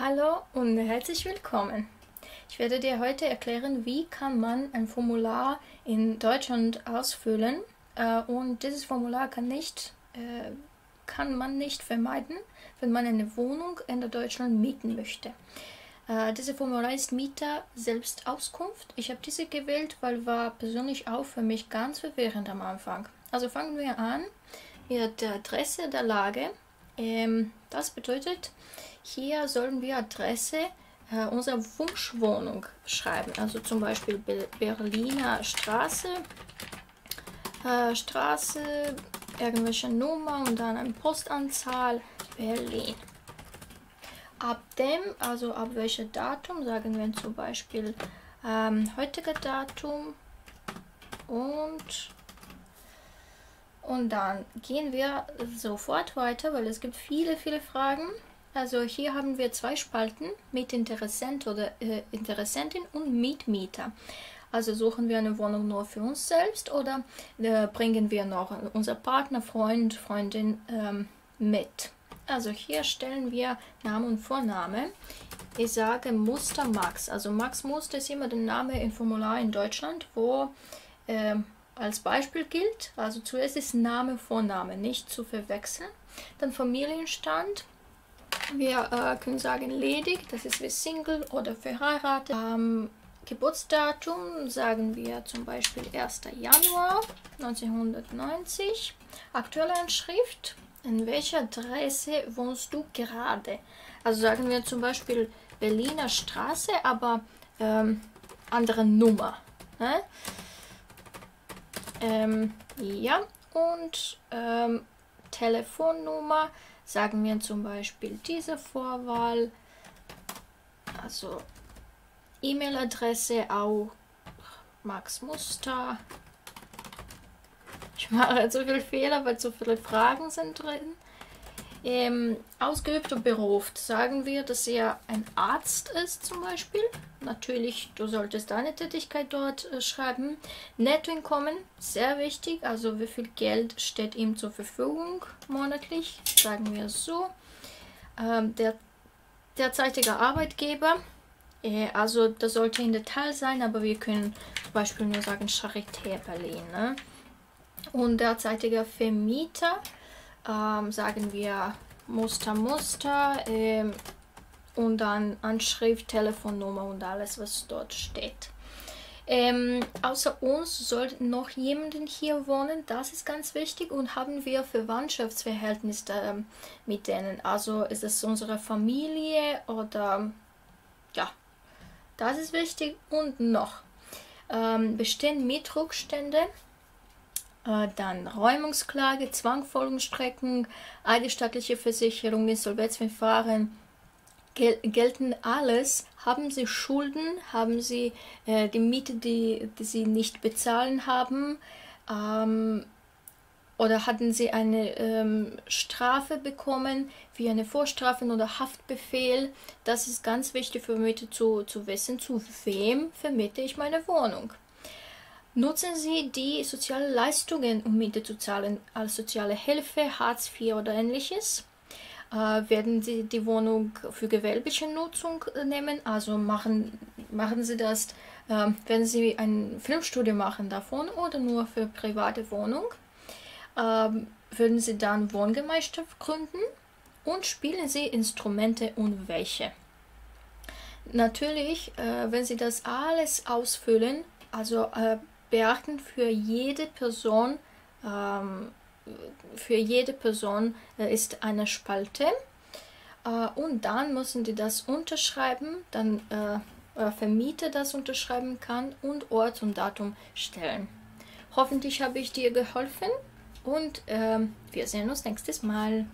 Hallo und herzlich willkommen. Ich werde dir heute erklären, wie kann man ein Formular in Deutschland ausfüllen. Und dieses Formular kann man nicht vermeiden, wenn man eine Wohnung in Deutschland mieten möchte. Dieses Formular ist Mieter Selbstauskunft. Ich habe diese gewählt, weil war persönlich auch für mich ganz verwirrend am Anfang. Also fangen wir an mit der Adresse der Lage. Das bedeutet, hier sollen wir Adresse unserer Wunschwohnung schreiben. Also zum Beispiel Berliner Straße, irgendwelche Nummer und dann eine Postanzahl, Berlin. Also ab welchem Datum, sagen wir zum Beispiel heutiges Datum und dann gehen wir sofort weiter, weil es gibt viele Fragen. Also hier haben wir zwei Spalten, mit Interessent oder Interessentin und Mitmieter. Also suchen wir eine Wohnung nur für uns selbst oder bringen wir noch unseren Partner, Freund, Freundin mit. Also hier stellen wir Namen und Vorname. Ich sage Muster Max. Also Max Muster ist immer der Name im Formular in Deutschland, wo als Beispiel gilt. Also zuerst ist Name, Vorname, nicht zu verwechseln. Dann Familienstand. Wir können sagen ledig, das ist wie Single oder verheiratet. Geburtsdatum sagen wir zum Beispiel 1. Januar 1990. Aktuelle Anschrift, in welcher Adresse wohnst du gerade? Also sagen wir zum Beispiel Berliner Straße, aber andere Nummer. Ne? Ja, und Telefonnummer sagen wir zum Beispiel diese Vorwahl. Also E-Mail-Adresse auch Max Muster. Ich mache so viele Fehler, weil so viele Fragen sind drin. Ausgeübter Beruf. Sagen wir, dass er ein Arzt ist zum Beispiel. Natürlich, du solltest deine Tätigkeit dort schreiben. Nettoeinkommen, sehr wichtig. Also wie viel Geld steht ihm zur Verfügung monatlich. Sagen wir so. Der derzeitige Arbeitgeber. Also das sollte in Detail sein, aber wir können zum Beispiel nur sagen Charité Berlin. Ne? Und derzeitiger Vermieter, sagen wir Muster, und dann Anschrift, Telefonnummer und alles, was dort steht. Außer uns soll noch jemand hier wohnen, das ist ganz wichtig, und haben wir Verwandtschaftsverhältnisse mit denen. Also ist es unsere Familie oder ja. Das ist wichtig. Und noch bestehen Mietrückstände, dann Räumungsklage, Zwangfolgenstrecken, eidesstattliche Versicherung, Insolvenzverfahren, gelten alles. Haben Sie Schulden, haben Sie die Miete, die Sie nicht bezahlen haben, oder hatten Sie eine Strafe bekommen, wie eine Vorstrafe oder Haftbefehl? Das ist ganz wichtig für Mieter zu wissen, zu wem vermiete ich meine Wohnung. Nutzen Sie die sozialen Leistungen, um Miete zu zahlen, als soziale Hilfe, Hartz IV oder ähnliches? Werden Sie die Wohnung für gewerbliche Nutzung nehmen? Also machen Sie das, wenn Sie ein Filmstudio machen davon oder nur für private Wohnung? Würden Sie dann Wohngemeinschaft gründen, und spielen Sie Instrumente und welche? Natürlich, wenn Sie das alles ausfüllen, also beachten für jede Person ist eine Spalte, und dann müssen Sie das unterschreiben, dann Vermieter das unterschreiben kann, und Ort und Datum stellen. Hoffentlich habe ich dir geholfen. Und wir sehen uns nächstes Mal.